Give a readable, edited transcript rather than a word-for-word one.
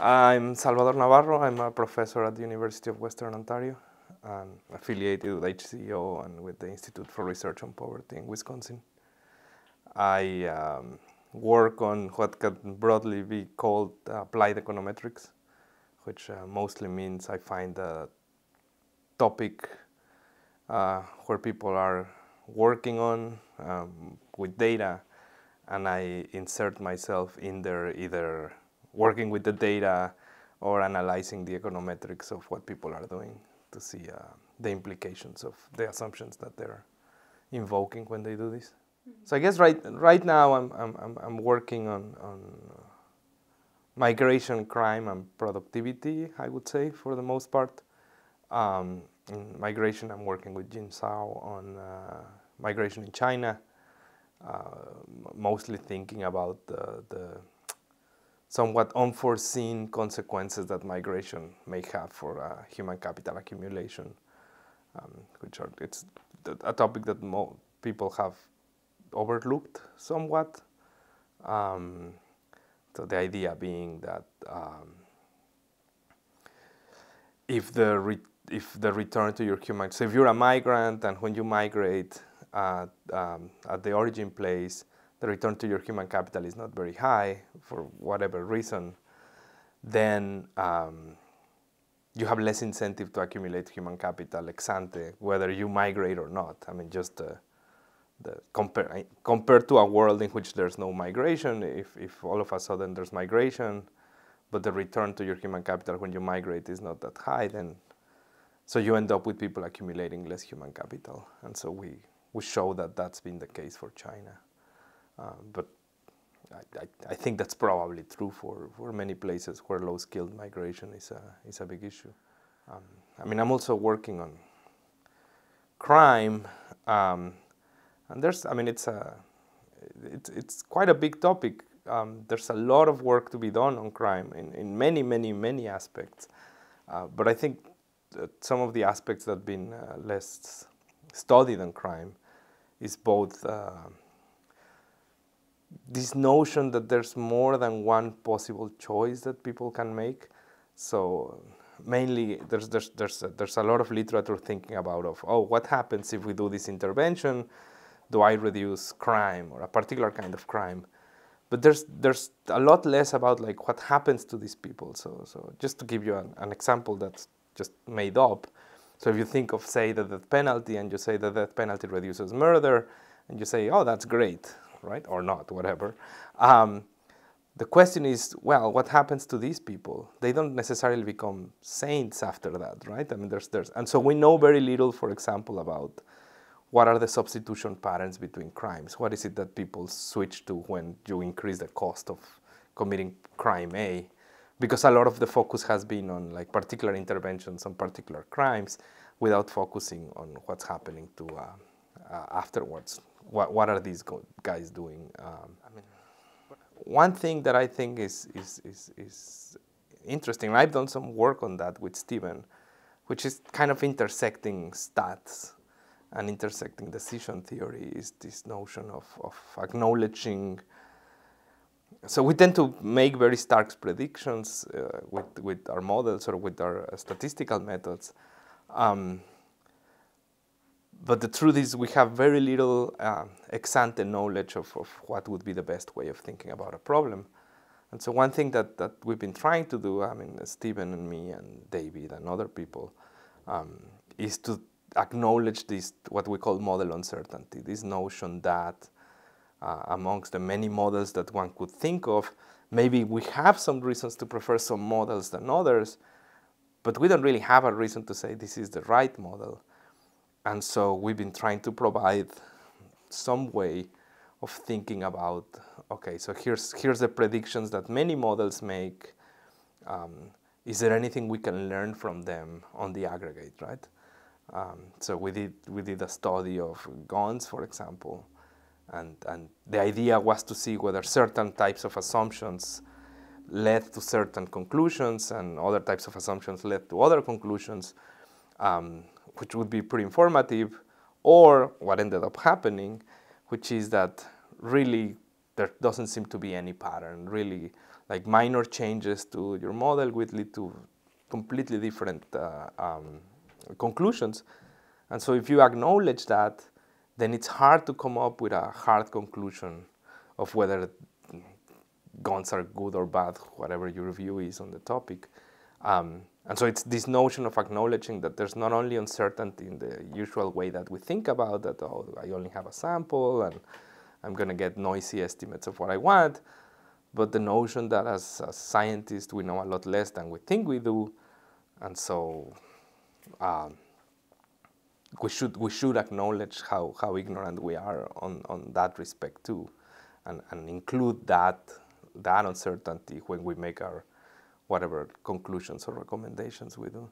I'm Salvador Navarro. I'm a professor at the University of Western Ontario and affiliated with HCEO and with the Institute for Research on Poverty in Wisconsin. I work on what can broadly be called applied econometrics, which mostly means I find a topic where people are working on with data, and I insert myself in there either working with the data or analyzing the econometrics of what people are doing to see the implications of the assumptions that they're invoking when they do this. So I guess right now I'm working on migration, crime, and productivity, I would say, for the most part. In migration, I'm working with Jim Zhao on migration in China, mostly thinking about the somewhat unforeseen consequences that migration may have for human capital accumulation, it's a topic that people have overlooked somewhat. So the idea being that if the return to your human, so if you're a migrant and when you migrate at the origin place, the return to your human capital is not very high for whatever reason, then you have less incentive to accumulate human capital ex ante, whether you migrate or not. I mean, just compared to a world in which there's no migration, if all of a sudden there's migration, but the return to your human capital when you migrate is not that high, then so you end up with people accumulating less human capital. And so we show that that's been the case for China. But I think that's probably true for many places where low-skilled migration is a big issue. I mean, I'm also working on crime. And there's, I mean, it's quite a big topic. There's a lot of work to be done on crime in many, many, many aspects. But I think that some of the aspects that have been less studied on crime is both this notion that there's more than one possible choice that people can make. So mainly there's a lot of literature thinking about what happens if we do this intervention? Do I reduce crime or a particular kind of crime? But there's a lot less about like what happens to these people. So just to give you an example that's just made up. So if you think of, say, the death penalty, and you say the death penalty reduces murder, and you say, oh, that's great, right? Or not, whatever. The question is, well, what happens to these people? They don't necessarily become saints after that, right? I mean, and so we know very little, for example, about what are the substitution patterns between crimes? What is it that people switch to when you increase the cost of committing crime A? Because a lot of the focus has been on like particular interventions on particular crimes without focusing on what's happening to afterwards. What are these guys doing? I mean, one thing that I think is interesting, I've done some work on that with Steven, which is kind of intersecting stats and intersecting decision theory, is this notion of acknowledging. So we tend to make very stark predictions with our models or with our statistical methods. But the truth is we have very little ex ante knowledge of what would be the best way of thinking about a problem. And so one thing that we've been trying to do, I mean, Steven and me and David and other people, is to acknowledge this, what we call model uncertainty, this notion that amongst the many models that one could think of, maybe we have some reasons to prefer some models than others, but we don't really have a reason to say this is the right model. And so we've been trying to provide some way of thinking about, okay, so here's the predictions that many models make. Is there anything we can learn from them on the aggregate, right? So we did a study of guns, for example, and the idea was to see whether certain types of assumptions led to certain conclusions and other types of assumptions led to other conclusions, which would be pretty informative, or what ended up happening, which is that really there doesn't seem to be any pattern, really. Like minor changes to your model would lead to completely different conclusions. And so if you acknowledge that, then it's hard to come up with a hard conclusion of whether guns are good or bad, whatever your view is on the topic. And so it's this notion of acknowledging that there's not only uncertainty in the usual way that we think about, that, oh, I only have a sample and I'm going to get noisy estimates of what I want, but the notion that as scientists we know a lot less than we think we do, and so we should acknowledge how ignorant we are on that respect too, and include that uncertainty when we make our whatever conclusions or recommendations we do.